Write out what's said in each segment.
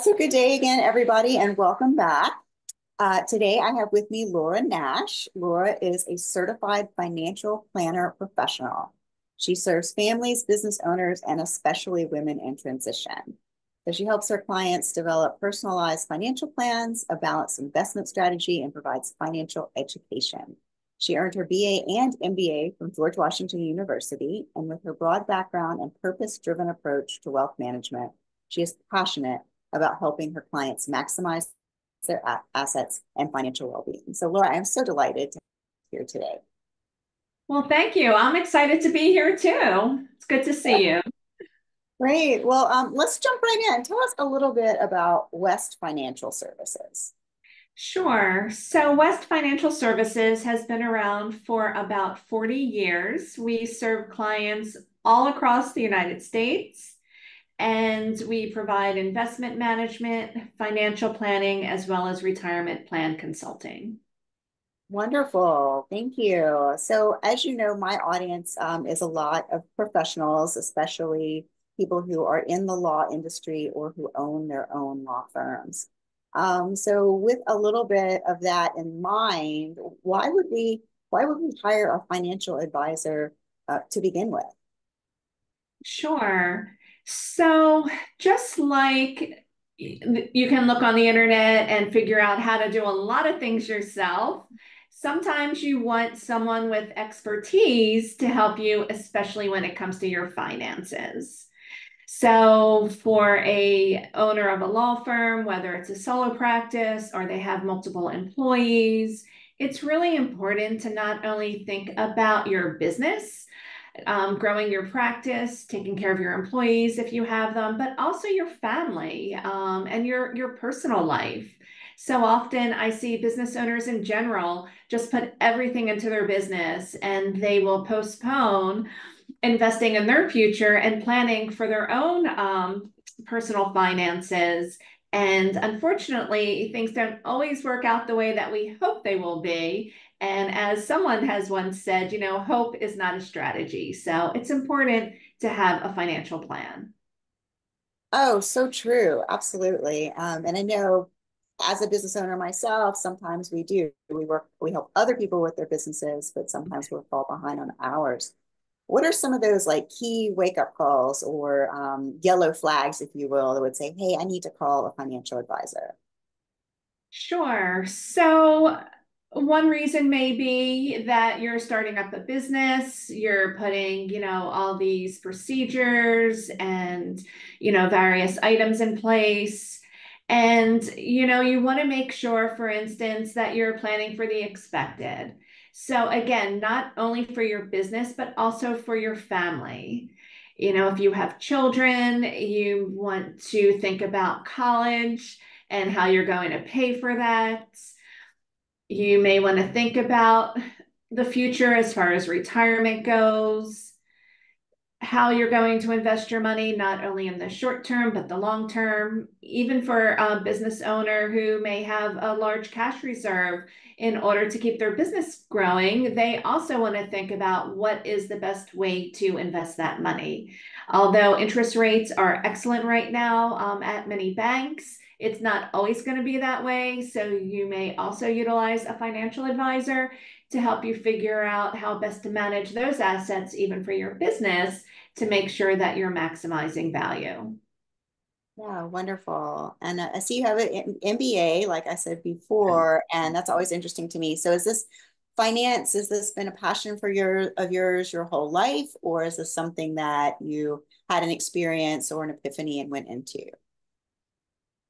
So good day again, everybody, and welcome back. Today, I have with me Laura Nash. Laura is a certified financial planner professional. She serves families, business owners, and especially women in transition. So she helps her clients develop personalized financial plans, a balanced investment strategy, and provides financial education. She earned her BA and MBA from George Washington University, and with her broad background and purpose-driven approach to wealth management, she is passionate about helping her clients maximize their assets and financial well-being. So Laura, I'm so delighted to be here today. Well, thank you. I'm excited to be here too. It's good to see you. Great. Well, let's jump right in. Tell us a little bit about West Financial Services. Sure. So West Financial Services has been around for about 40 years. We serve clients all across the United States, and we provide investment management, financial planning, as well as retirement plan consulting. Wonderful. Thank you. So as you know, my audience is a lot of professionals, especially people who are in the law industry or who own their own law firms. So with a little bit of that in mind, why would we hire a financial advisor to begin with? Sure. So just like you can look on the internet and figure out how to do a lot of things yourself, sometimes you want someone with expertise to help you, especially when it comes to your finances. So for a owner of a law firm, whether it's a solo practice or they have multiple employees, it's really important to not only think about your business, growing your practice, taking care of your employees if you have them, but also your family and your personal life. So often I see business owners in general just put everything into their business and they will postpone investing in their future and planning for their own personal finances. And unfortunately, things don't always work out the way that we hope they will be. And as someone has once said, you know, hope is not a strategy. So it's important to have a financial plan. Oh, so true. Absolutely. And I know as a business owner myself, sometimes we do. We help other people with their businesses, but sometimes we'll fall behind on ours. What are some of those like key wake-up calls or yellow flags, if you will, that would say, hey, I need to call a financial advisor? Sure. So one reason may be that you're starting up a business, you're putting, you know, all these procedures and, you know, various items in place. And, you know, you want to make sure, for instance, that you're planning for the expected. So again, not only for your business, but also for your family. You know, if you have children, you want to think about college and how you're going to pay for that. You may want to think about the future as far as retirement goes, how you're going to invest your money, not only in the short term, but the long term, even for a business owner who may have a large cash reserve in order to keep their business growing. They also want to think about what is the best way to invest that money. Although interest rates are excellent right now at many banks, it's not always going to be that way. So you may also utilize a financial advisor to help you figure out how best to manage those assets, even for your business, to make sure that you're maximizing value. Yeah, wonderful. And I see you have an MBA, like I said before, and that's always interesting to me. So is this finance, has this been a passion for yours your whole life, or is this something that you had an experience or an epiphany and went into?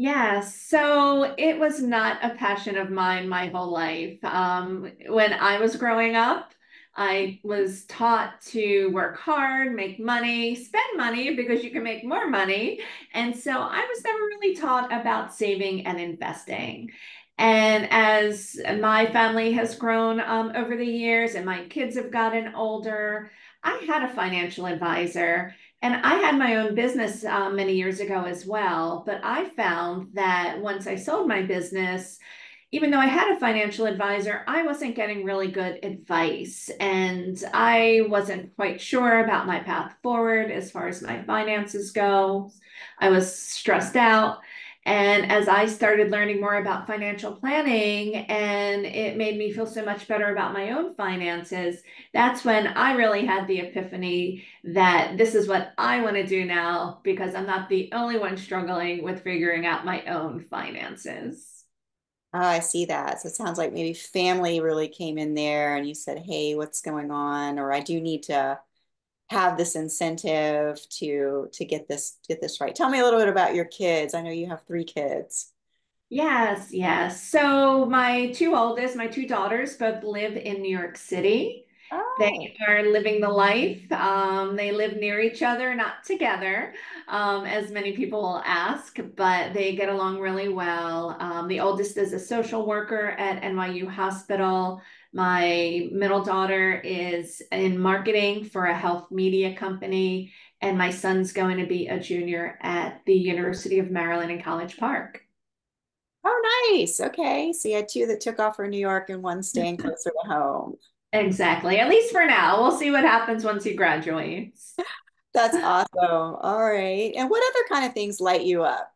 Yeah, so it was not a passion of mine my whole life. When I was growing up, I was taught to work hard, make money, spend money because you can make more money. And so I was never really taught about saving and investing. And as my family has grown over the years and my kids have gotten older, I had a financial advisor. And I had my own business many years ago as well, but I found that once I sold my business, even though I had a financial advisor, I wasn't getting really good advice. And I wasn't quite sure about my path forward as far as my finances go. I was stressed out. And as I started learning more about financial planning, and it made me feel so much better about my own finances, that's when I really had the epiphany that this is what I want to do now, because I'm not the only one struggling with figuring out my own finances. Oh, I see that. So it sounds like maybe family really came in there and you said, hey, what's going on? Or I do need to have this incentive to get this right. Tell me a little bit about your kids. I know you have 3 kids. Yes, yes. So my 2 oldest, my 2 daughters, both live in New York City. Oh. They are living the life. They live near each other, not together, as many people will ask, but they get along really well. The oldest is a social worker at NYU Hospital. My middle daughter is in marketing for a health media company, and my son's going to be a junior at the University of Maryland in College Park. Oh, nice. Okay. So you had 2 that took off for New York and 1 staying closer to home. Exactly. At least for now. We'll see what happens once he graduates. That's awesome. All right. And what other kind of things light you up?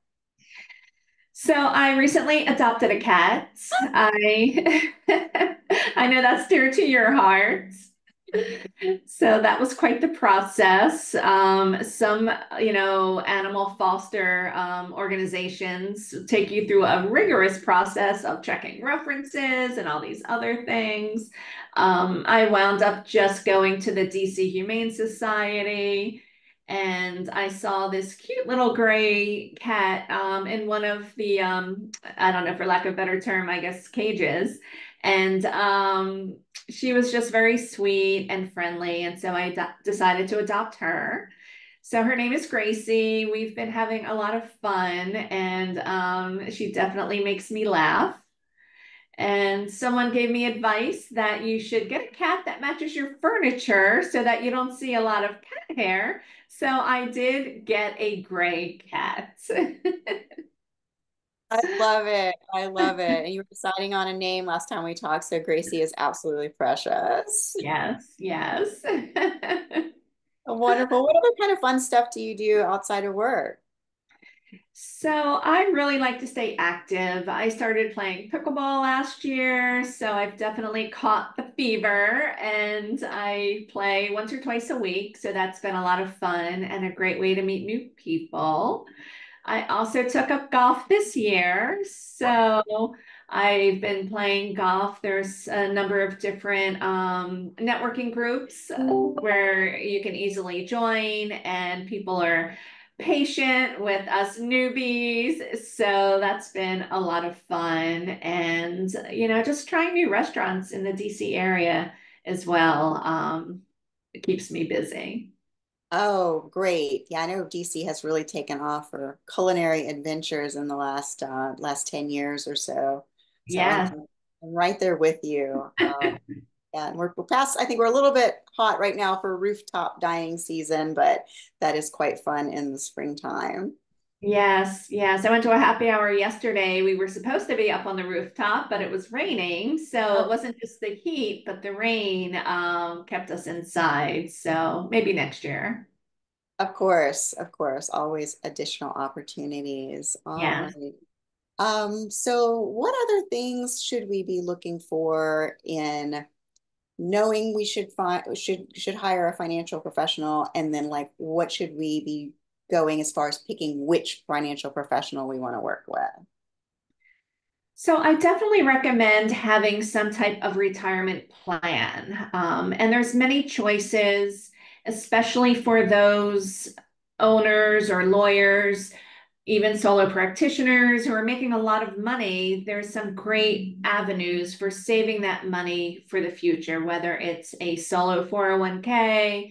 So I recently adopted a cat. I know that's dear to your heart. So that was quite the process. Some, animal foster organizations take you through a rigorous process of checking references and all these other things. I wound up just going to the DC Humane Society, and I saw this cute little gray cat in one of the, I don't know, for lack of a better term, I guess, cages. And she was just very sweet and friendly. And so I decided to adopt her. So her name is Gracie. We've been having a lot of fun, and she definitely makes me laugh. And someone gave me advice that you should get a cat that matches your furniture so that you don't see a lot of cat hair. So I did get a gray cat. I love it. I love it. And you were deciding on a name last time we talked. So Gracie is absolutely precious. Yes. Yes. Wonderful. What other kind of fun stuff do you do outside of work? So I really like to stay active. I started playing pickleball last year, so I've definitely caught the fever, and I play once or twice a week. So that's been a lot of fun and a great way to meet new people. I also took up golf this year. So I've been playing golf. There's a number of different networking groups where you can easily join, and people are patient with us newbies. So that's been a lot of fun. And, just trying new restaurants in the DC area as well. It keeps me busy. Oh, great. Yeah, I know DC has really taken off for culinary adventures in the last 10 years or so. Yeah. I'm right there with you. Yeah, and we're past, I think we're a little bit hot right now for rooftop dining season, but that is quite fun in the springtime. Yes, yes. I went to a happy hour yesterday. We were supposed to be up on the rooftop, but it was raining. So it wasn't just the heat, but the rain kept us inside. So maybe next year. Of course, always additional opportunities. Yeah. Right. So what other things should we be looking for in knowing we should hire a financial professional, and then what should we be going as far as picking which financial professional we want to work with? So I definitely recommend having some type of retirement plan. And there's many choices, especially for those owners or lawyers, even solo practitioners who are making a lot of money. There's some great avenues for saving that money for the future, whether it's a solo 401k,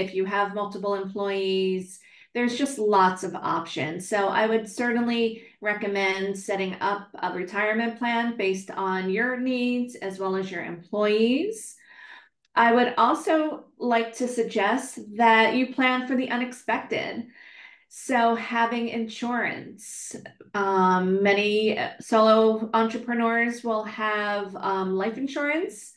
if you have multiple employees. There's just lots of options. So I would certainly recommend setting up a retirement plan based on your needs as well as your employees. I would also like to suggest that you plan for the unexpected. So having insurance, many solo entrepreneurs will have life insurance.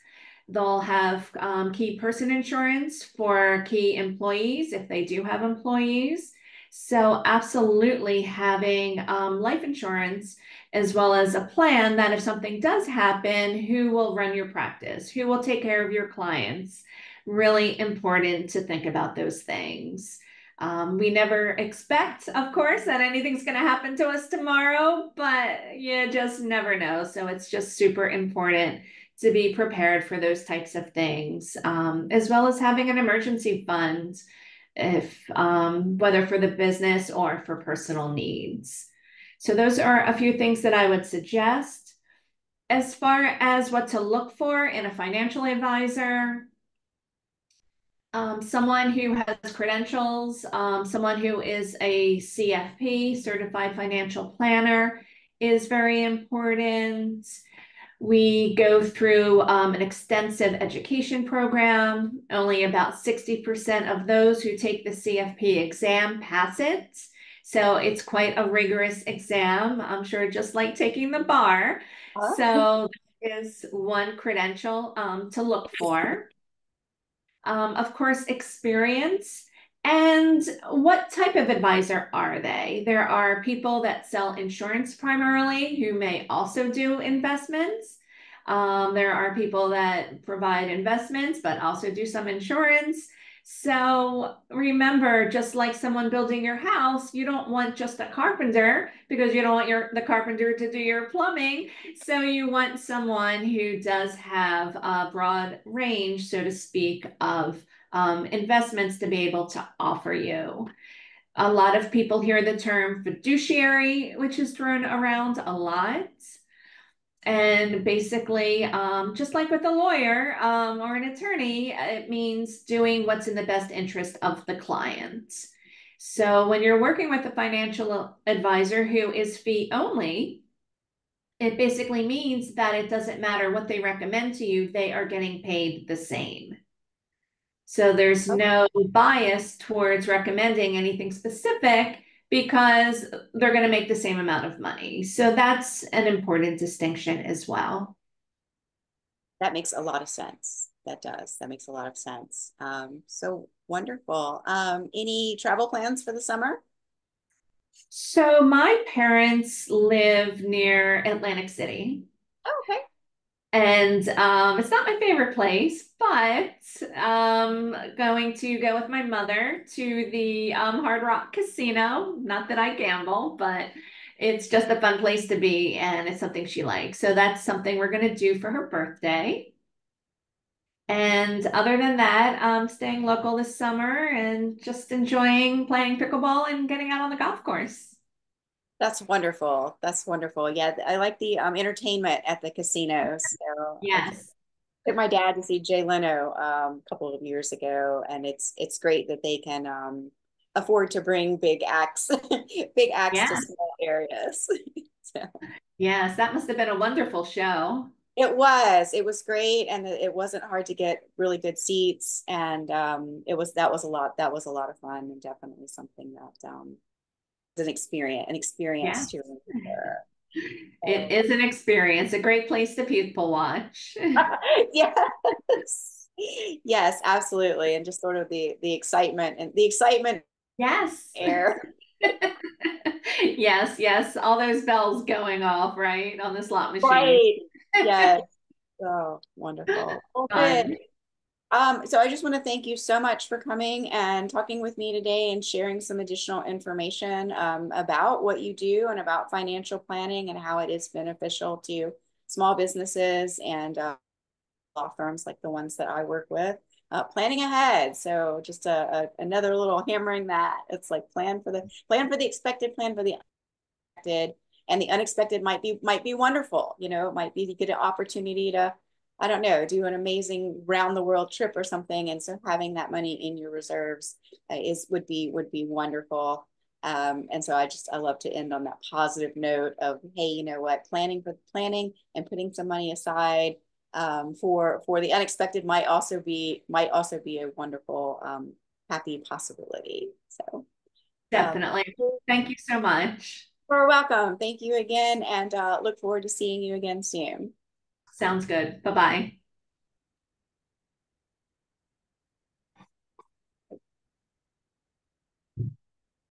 They'll have key person insurance for key employees if they do have employees. So absolutely having life insurance, as well as a plan that if something does happen, who will run your practice, who will take care of your clients, really important to think about those things. We never expect, of course, that anything's going to happen to us tomorrow, but you just never know. So it's just super important to be prepared for those types of things, as well as having an emergency fund, if whether for the business or for personal needs. So those are a few things that I would suggest. As far as what to look for in a financial advisor, someone who has credentials, someone who is a CFP, Certified Financial Planner, is very important. We go through an extensive education program. Only about 60% of those who take the CFP exam pass it. So it's quite a rigorous exam, I'm sure, just like taking the bar. Oh. So that is one credential to look for. Of course, experience. And what type of advisor are they? There are people that sell insurance primarily who may also do investments. There are people that provide investments, but also do some insurance. So remember, just like someone building your house, you don't want just a carpenter, because you don't want the carpenter to do your plumbing. So you want someone who does have a broad range, so to speak, of investments to be able to offer you. A lot of people hear the term fiduciary, which is thrown around a lot. And basically, just like with a lawyer or an attorney, it means doing what's in the best interest of the client. So when you're working with a financial advisor who is fee only, it basically means that it doesn't matter what they recommend to you, they are getting paid the same. So there's no bias towards recommending anything specific, because they're going to make the same amount of money. So that's an important distinction as well. That makes a lot of sense. That does. That makes a lot of sense. So wonderful. Any travel plans for the summer? So my parents live near Atlantic City. Oh, okay. And it's not my favorite place, but going to go with my mother to the Hard Rock Casino. Not that I gamble, but it's just a fun place to be, and it's something she likes. So that's something we're going to do for her birthday. And other than that, staying local this summer and just enjoying playing pickleball and getting out on the golf course. That's wonderful. That's wonderful. Yeah, I like the entertainment at the casino. So yes, I took my dad to see Jay Leno a couple of years ago, and it's great that they can afford to bring big acts yeah. to small areas. So. Yes, that must have been a wonderful show. It was. It was great, and it wasn't hard to get really good seats, and that was a lot of fun, and definitely something that. An experience yeah. to remember. It is an experience, a great place to people watch. Yes, absolutely. And just sort of the excitement. Yes. Air. yes. All those bells going off, right? On the slot machine. Right. Yes. So wonderful. Good. So I just want to thank you so much for coming and talking with me today and sharing some additional information about what you do and about financial planning and how it is beneficial to small businesses and law firms like the ones that I work with, planning ahead. So just another little hammering that it's like plan for the expected, plan for the unexpected, and the unexpected might be wonderful. You know, it might be you get an opportunity to, I don't know, do an amazing round the world trip or something. And so having that money in your reserves would be wonderful. And so I love to end on that positive note of, hey, you know what, planning and putting some money aside for the unexpected might also be a wonderful, happy possibility. So definitely. Thank you so much. You're welcome. Thank you again. And look forward to seeing you again soon. Sounds good. Bye-bye.